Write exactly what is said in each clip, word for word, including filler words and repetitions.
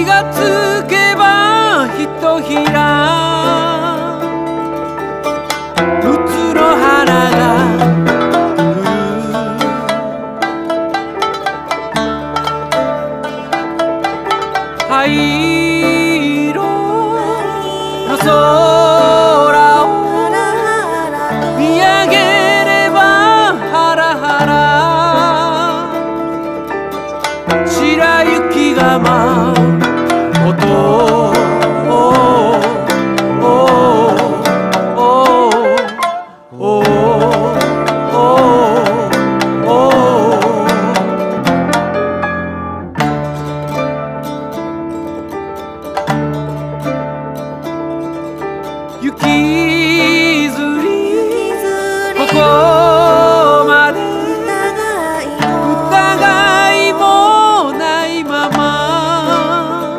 気がつけばひとひら六つの花が灰色の空を見上げればハラハラ白雪が舞う雪づりここまで疑いもないまま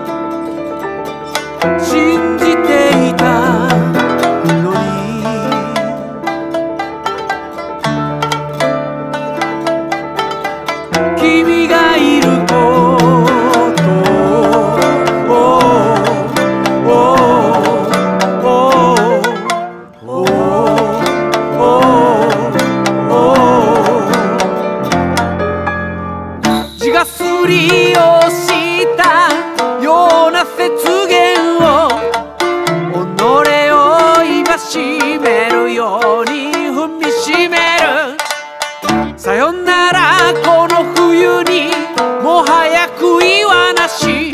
信じていたのに君がいるふりをしたような雪原を己を戒めるように踏みしめるさよならこの冬にもはや悔いはなし